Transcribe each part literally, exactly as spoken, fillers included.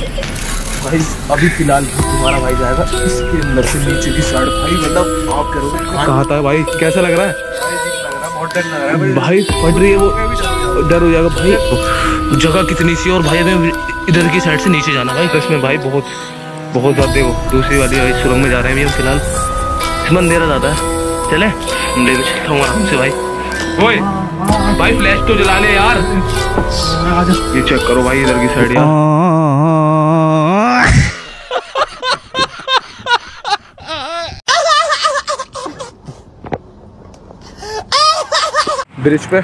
भाई अभी फिलहाल तुम्हारा भाई जाएगा इसके अंदर से नीचे की साइड। भाई मतलब आप करोगे कहाँ था भाई, कैसा लग रहा है? बहुत डर लग रहा है भाई, फट रही है वो, डर हो जाएगा भाई। जगह कितनी सी और भाई हमें इधर की साइड से नीचे जाना भाई कसम में भाई, बहुत बहुत ज़्यादा। देखो दूसरी वाली भाई सुरंग में जा रहे हैं अभी हम फिलहाल, इसमें अंधेरा ज़्यादा है। चले हम लेके चलता हूँ आराम से भाई। ओए भाई फ्लैश तो जला ले यार, ये चेक करो भाई इधर की साइड यार। ब्रिज पे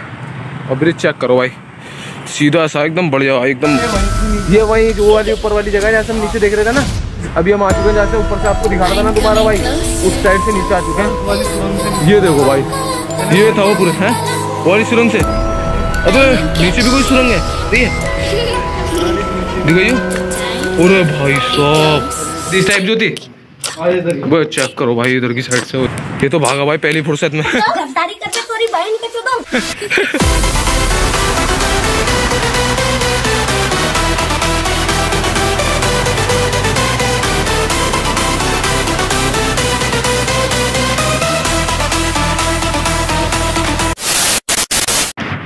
और ब्रिज चेक करो भाई, सीधा सा एकदम बढ़िया भाई एकदम। ये वही जो वाली ऊपर वाली जगह जहाँ से हम नीचे देख रहे थे ना, अभी हम आ चुके हैं जहाँ से ऊपर से आपको दिखा रहा था ना दोबारा भाई, उस साइड से नीचे आ चुके हैं। ये देखो भाई ये था वो पूरे है वाली सुरंग से। अबे नीचे भी कोई सुरंग है, दिखाइए। अरे भाई साहब इस टाइप जो थी वो, चेक करो भाई इधर की साइड से। ये तो भागा भाई पहली फुर्सत में।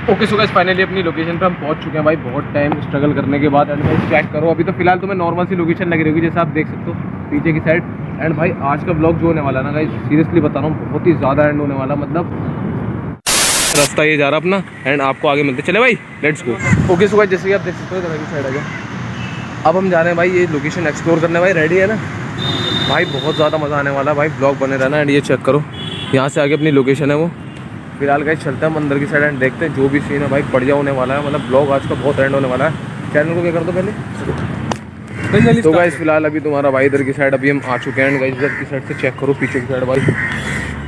ओके सो गाइस फाइनली अपनी लोकेशन पे हम पहुंच चुके हैं भाई, बहुत टाइम स्ट्रगल करने के बाद। एंड भाई चेक करो अभी तो फिलहाल तो मैं नॉर्मल सी लोकेशन लग रही होगी जैसे आप देख सकते हो पीछे की साइड। एंड भाई आज का ब्लॉग जो होने वाला ना गाइस, सीरियसली बता रहा हूँ बहुत ही ज़्यादा एंड होने वाला, मतलब रास्ता ये जा रहा अपना एंड आपको आगे मिलते। चले भाई let's go. Okay so guys जैसे कि आप देख सकते हो इधर की साइड आ गया, अब हम जा रहे हैं भाई ये लोकेशन एक्सप्लोर करने। भाई रेडी है ना भाई, बहुत ज़्यादा मज़ा आने वाला है भाई, ब्लॉग बने रहना। एंड ये चेक करो यहाँ से आगे अपनी लोकेशन है वो। फिलहाल गाइस चलते हैं अंदर की साइड एंड देखते हैं जो भी सीन है भाई, बढ़िया होने वाला है। मतलब ब्लॉग आज का बहुत एंड होने वाला है। चैनल को क्या कर दो पहले। तो गाइस फिलहाल अभी तुम्हारा भाई इधर की साइड अभी हम आ चुके हैं। एंड गाइस इधर की साइड से चेक करो पीछे की साइड भाई,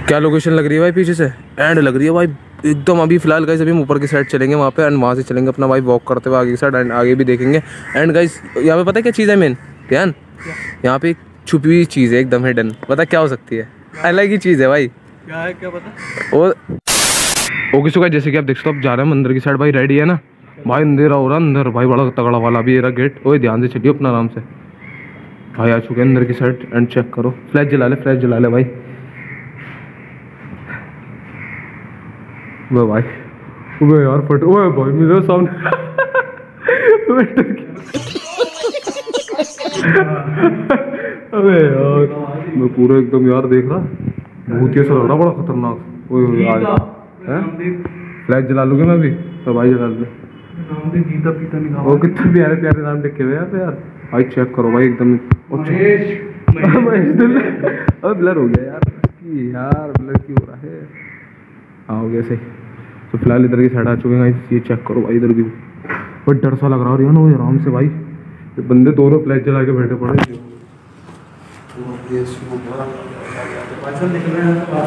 क्या लोकेशन लग रही है भाई पीछे से, एंड लग रही है भाई एकदम। अभी फिलहाल गाइस अभी हम ऊपर की साइड चलेंगे वहाँ पे, एंड वहाँ से चलेंगे अपना भाई वॉक करते हुए आगे की साइड। एंड आगे भी देखेंगे। एंड गाइस यहाँ पे पता है क्या चीज़ है मेन ध्यान, यहाँ पे छुपी हुई चीज़ है एकदम हिडन, पता क्या हो सकती है, अलग ही चीज़ है भाई, क्या है क्या पता। और ओके सो गाइस जैसे कि आप देख सकते हो आप जा रहे हैं अंदर की साइड भाई, रेडी है ना भाई। अंधेरा हो रहा अंदर भाई, बड़ा तगड़ा वाला भी रहा गेट। ओए ध्यान से चलिए अपना आराम से भाई। आ चुके हैं अंदर की साइड एंड चेक करो, फ्लैश जला ले फ्लैश जला ले भाई। वो भाई वो यार फट, वो भाई मेरे सामने अबे यार मैं पूरा एकदम यार देख रहा भूत जैसा लग रहा, बड़ा खतरनाक। ओए यार फ्लैश जला लूंगा मैं भी तो भाई, जला लूंगा वो। कितने प्यारे प्यारे नाम देखे हुए यार यार भाई, चेक करो भाई एकदम। अब ब्लर हो गया यार यार ब्लर क्यों हो रहा है, हो गया सही। तो फिलहाल इधर की साइड आ चुके हैं गाइस, ये चेक करो भाई इधर की, बहुत डर सा लग रहा है ना आराम से भाई। ये बंदे दोनों फ्लैश जला के बैठे पड़े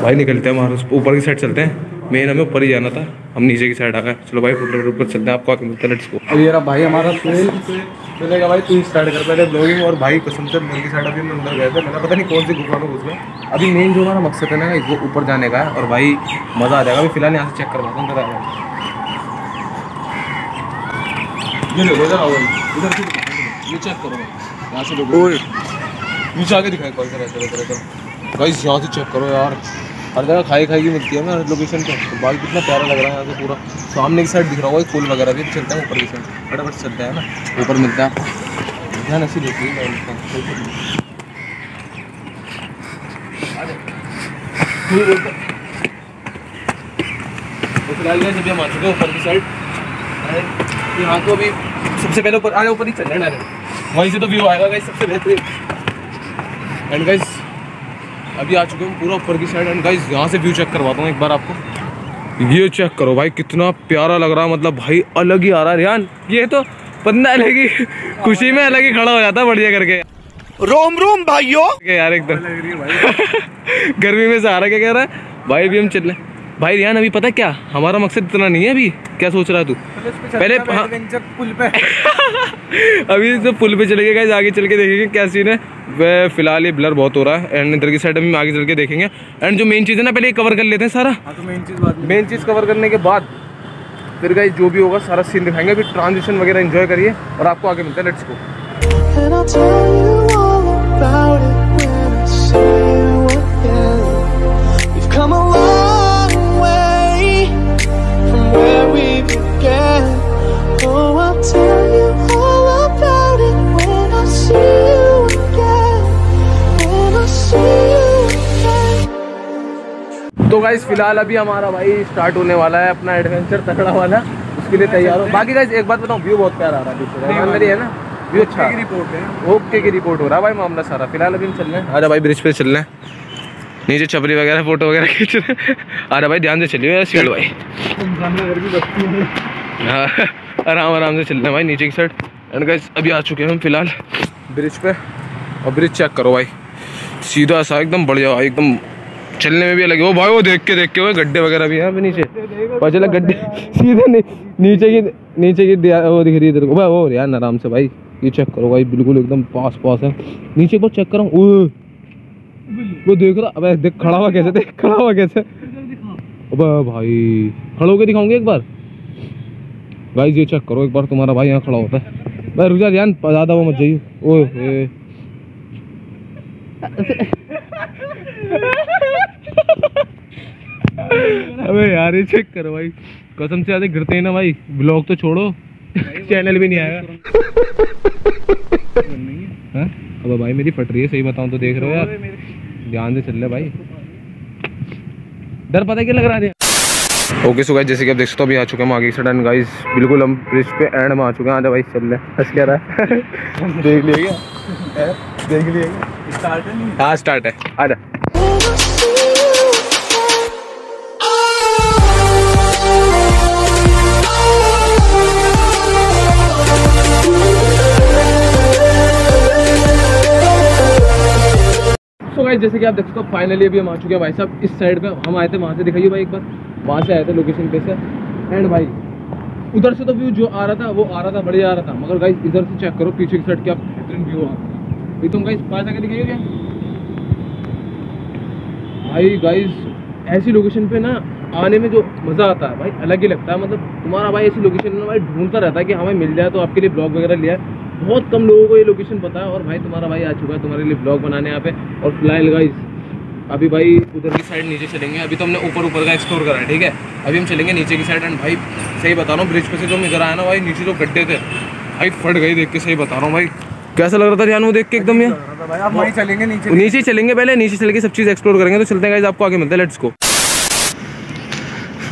भाई। निकलते हैं वहाँ ऊपर की साइड चलते हैं, मेन हमें ऊपर ही जाना था, हम नीचे की साइड आ गए। चलो भाई ऊपर ऊपर चलते हैं, आपको आके मिलते हैं, लेट्स गो। अब यार भाई हमारा ट्रेल चलेगा भाई, तू स्टार्ट कर पहले ब्लॉगिंग। और भाई कसम से मेरी साइड अभी हम अंदर गए थे, मैंने पता नहीं कौन सी गुफा में घुस गए। अभी मेन जो हमारा मकसद है ना इसको ऊपर जाने का है, और भाई मज़ा आ जाएगा। अभी फिलहाल यहाँ से चेक करवाता हूँ यहाँ से, चेक करो यार हर जगह खाई खाई की मिलती है ना लोकेशन पे। तो भाई कितना प्यारा लग रहा है यहाँ से, पूरा सामने की साइड दिख रहा होगा एक पुल वगैरह भी। चलते हैं ऊपर की साइड फटाफट चलते हैं ना, ऊपर मिलता है ध्यान ऐसी देखिए। फिलहाल गए जब हम आ चुके हैं ऊपर की साइड यहाँ को, अभी सबसे पहले ऊपर आए ऊपर ही चल रहे हैं, वहीं से तो व्यू आएगा गाइस सबसे बेहतरीन। एंड गाइस अभी आ चुके हैं पूरा ऊपर की साइड। एंड गाइस यहाँ से व्यू चेक करवाता हूँ एक बार आपको, ये चेक करो भाई कितना प्यारा लग रहा है, मतलब भाई अलग ही आ रहा है रियान। ये तो बंदा अलग ही खुशी में अलग ही खड़ा हो जाता है बढ़िया करके। रोम रोम भाइयों यार एकदम गर्मी में से आ रहा है, क्या कह रहा है भाई। अभी हम चल रहे भाई रियान, अभी पता क्या हमारा मकसद इतना नहीं है। अभी क्या सोच रहा है तू, पहले पुल पे अभी तो पुल पे चले गए, आगे चल के देखेंगे क्या सीन है। वह फिलहाल ये ब्लर बहुत हो रहा है एंड इधर की साइड हम आगे चल के देखेंगे। एंड जो मेन चीज़ है ना पहले ये कवर कर लेते हैं सारा। हाँ तो मेन चीज़ बात मेन चीज़ कवर करने के बाद फिर गाइस जो भी होगा सारा सीन दिखाएंगे। अभी ट्रांजिशन वगैरह एंजॉय करिए और आपको आगे मिलता है, let's go. And I'll tell you all about it when I see you again. We've come a long way from where we began. Oh, I'll tell you all about it when I see you again. When I see you again. तो guys फिलहाल अभी हमारा भाई start होने वाला है अपना adventure, तगड़ा वाला, उसके लिए तैयार हो। बाकी गाइस एक बात बताऊँ, व्यू बहुत प्यारा आ रहा है, है ना? ओके अच्छा। की रिपोर्ट है, ओके की रिपोर्ट हो रहा है भाई मामला सारा। फिलहाल अभी चल रहे हैं, अरे भाई ब्रिज पे चल रहे हैं, नीचे छपरी वगैरह फोटो वगैरह खींच रहे हैं। अरे भाई ध्यान से चलिए सीट भाई, हाँ आराम आराम से चल रहे हैं भाई नीचे की साइड। एंड गाइस अभी आ चुके हैं हम फिलहाल ब्रिज पे, और ब्रिज चेक करो भाई, सीधा सा एकदम बढ़िया भाई, एकदम चलने में भी अलग है वो भाई। वो देख के देख के वो गड्ढे वगैरह भी हैं अभी नीचे, पता चला गड्ढे सीधे नीचे की नीचे की वो दिख रही है तेरे को भाई, वो यार आराम से भाई ये चेक करो भाई, बिल्कुल एकदम पास पास है नीचे को, चेक करो वो देख रहा। अबे देख खड़ा हुआ कैसे, देख खड़ा हुआ कैसे, अबे भाई खड़े होके दिखाऊंगे एक बार भाई, ये चेक करो एक बार तुम्हारा भाई यहाँ खड़ा होता है भाई। रुक जा ध्यान ज़्यादा वो मत जाइए, ओह अबे यार ये चेक करो भाई, कसम से आधे गिरते ही ना भाई, ब्लॉग तो छोड़ो चैनल भी नहीं आएगा हाँ? अब भाई मेरी फट रही है, सही बताऊं तो, देख रहे हो यार ध्यान से चल रहे भाई, डर पता क्या लग रहा है। ओके सो गाइस जैसे कि आप देख सकते हो अभी आ चुके हैं हम आगे सडन गाइस, बिल्कुल हम ब्रिज पे एंड में आ चुके हैं। आजा भाई चल रहे, हंस क्या रहा है देख लिया क्या, देख लिया स्टार्ट है, हाँ स्टार्ट है, आजा। जैसे कि आप देखते हो फाइनली अभी हम आ चुके हैं भाई साहब इस साइड पे, हम आए थे वहाँ से, दिखाइए भाई एक बार वहाँ से आए थे लोकेशन पे से। एंड भाई उधर से तो व्यू जो आ रहा था वो आ रहा था, बढ़िया आ रहा था, मगर गाइस इधर से चेक करो पीछे की साइड क्या बेहतरीन व्यू आ रहा है एकदम। गाइस पास आकर दिखाइए क्या भाई, गाइस ऐसी लोकेशन पे ना आने में जो मज़ा आता है भाई अलग ही लगता है। मतलब तुम्हारा भाई ऐसी लोकेशन में भाई ढूंढता रहता है कि हमें मिल जाए, तो आपके लिए ब्लॉग वगैरह लिया है, बहुत कम लोगों को ये लोकेशन पता है, और भाई तुम्हारा भाई आ चुका है तुम्हारे लिए ब्लॉग बनाने यहाँ पे। और फिलहाल गाइस अभी भाई उधर की साइड नीचे चलेंगे, अभी तो हमने ऊपर ऊपर का एक्सप्लोर करा है, ठीक है अभी हम चलेंगे नीचे की साइड। एंड भाई सही बता रहा हूँ, ब्रिज पे से जो हम इधर आया ना भाई, नीचे जो गड्ढे थे भाई फट गई देख के, सही बता रहा हूँ भाई कैसा लग रहा था ध्यान वो देख के एकदम। यहाँ भाई चलेंगे नीचे, नीचे चलेंगे पहले, नीचे चल के सब चीज़ एक्सप्लोर करेंगे, तो चलते हैं गाइस आपको आगे मिलता है, लेट्स गो।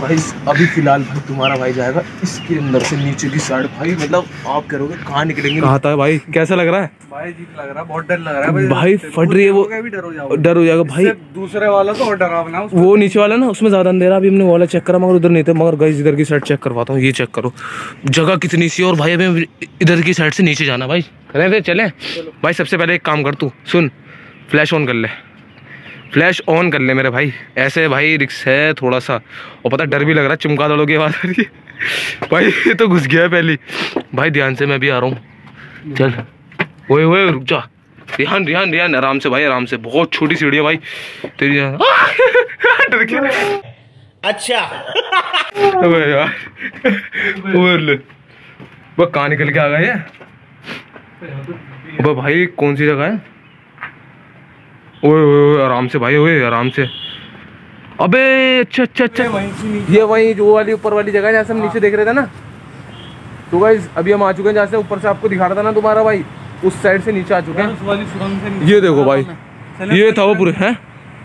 भाई अभी फिलहाल भाई तुम्हारा भाई जाएगा इसके अंदर से नीचे की साइड भाई, मतलब आप करोगे कहाँ निकलेंगे कहाँ था भाई, कैसा लग रहा है भाई, जीत लग रहा है, बहुत डर लग रहा है भाई, भाई फट रही है वो, डर हो जाएगा भाई। दूसरे वाला तो और डरावना, वो नीचे वाला ना उसमें ज्यादा अंधेरा, अभी हमने वाला चेक करा मगर उधर नहीं था। मगर गाइस इधर की साइड चेक करवाता हूँ, ये चेक करो जगह कितनी सी, और भाई अभी इधर की साइड से नीचे जाना भाई, अरे चले भाई। सबसे पहले एक काम कर, तू सुन फ्लैश ऑन कर ले, फ्लैश ऑन कर ले मेरे भाई, ऐसे भाई रिक्स है थोड़ा सा, और पता डर भी लग रहा है, चुमका दड़ों की आवाज़ आ रही है भाई, ये तो घुस गया है पहली भाई। ध्यान से मैं भी आ रहा हूँ, चल ओए ओए रुक जा, रिहान रिहान रिहान आराम से भाई आराम से, बहुत छोटी सीढ़ी है भाई तेरी, डर गया अच्छा वो कहाँ निकल के आ गए है वो भाई, कौन सी जगह है, ओए ओए आराम से भाई, ओए आराम से, अबे अच्छा अच्छा अच्छा ये वही जो वाली ऊपर वाली जगह है जहाँ से हम नीचे देख रहे थे ना। तो गाइस अभी हम आ चुके हैं, जहाँ से ऊपर से आपको दिखा रहा था ना तुम्हारा भाई, उस साइड से नीचे आ चुके हैं, उस वाली सुरंग से। ये देखो भाई ये था वो पूरे है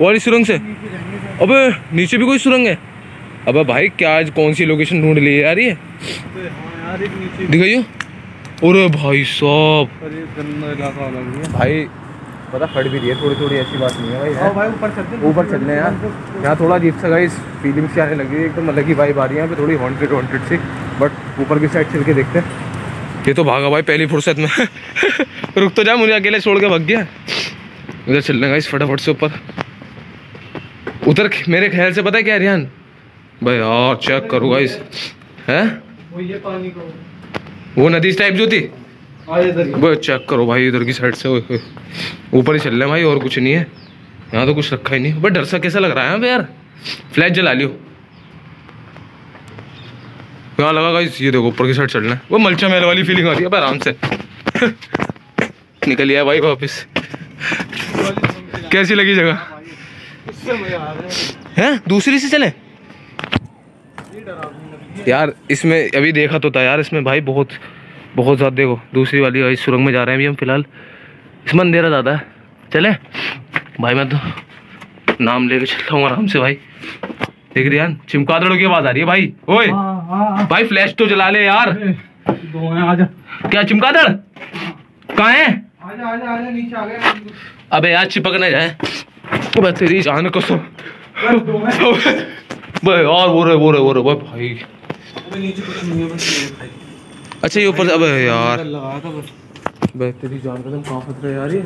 वाली सुरंग से, अबे नीचे भी कोई सुरंग है, अबे भाई क्या आज कौन सी लोकेशन ढूंढ ली है यार, ये दिखाइयो। अरे भाई साहब भाई पता फट भी रही है थोड़ी थोड़ी, ऐसी बात नहीं है भाई, है भाई ऊपर चलते ऊपर चलने यार, यहाँ थोड़ा अजीब सा गाइस फीलिंग्स आने लगी है, एकदम अलग ही वाइब आ रही है यहाँ पे, थोड़ी हॉन्टेड हॉन्टेड सी, बट ऊपर की साइड चल के देखते हैं। ये तो भागा भाई पहली फुर्सत में रुक तो जा, मुझे अकेले छोड़ के भाग गया। उधर चल रहे गाइस फटाफट से ऊपर, उधर मेरे ख्याल से पता है क्या रिहान भाई, यार चेक करो गाइस है वो नदी टाइप जो थी, बस चेक करो भाई इधर की साइड से, ऊपर ही चल रहे हैं भाई और कुछ नहीं है, यहाँ तो कुछ रखा ही नहीं। बट डर सा कैसा लग रहा है यार, फ्लैश जला लियो, यहाँ लगा गाइस ये देखो ऊपर की साइड चलना है, वो मलचा महल वाली फीलिंग आ रही है आराम से निकल लिया भाई वापस। कैसी लगी जगह? हैं दूसरी से चले यार, इसमें अभी देखा तो था यार, इसमें भाई बहुत बहुत ज़्यादा, देखो दूसरी वाली भाई सुरंग में जा रहे हैं अभी हम फिलहाल, इसमें अंधेरा ज़्यादा है। चले भाई मैं तो नाम लेके चलता हूँ आराम से भाई। देख रहे यार चिमकादड़ों की आवाज़ आ रही है भाई। ओए भाई फ्लैश तो जला ले यार। आजा क्या चिमकादड़ कहाँ है? आजा, आजा, आजा, नीचे आ गया। अबे यार चिपकने जाए बस तेरी जान को सो। भाई और वो रे वो रे वो रे भाई अच्छा ये ऊपर। अबे यार भाई तेरी जान कसम कहाँ फंस रहा है यार ये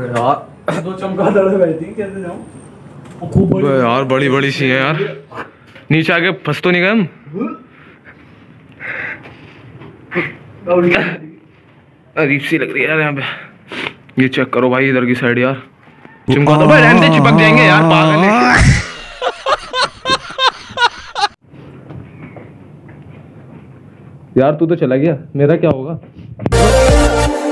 यार। दो चमगादड़ बैठी कैसे जाऊँ? खूब बड़ी यार बड़ी बड़ी सी है यार। नीचे आके फंस तो नहीं गए हम? अजीब सी लग रही है यार यहाँ पे। ये चेक करो भाई इधर की साइड यार चिमकादड़ भाई रहने दे चिपक जाएंगे यार पागल है। यार तू तो चला गया मेरा क्या होगा?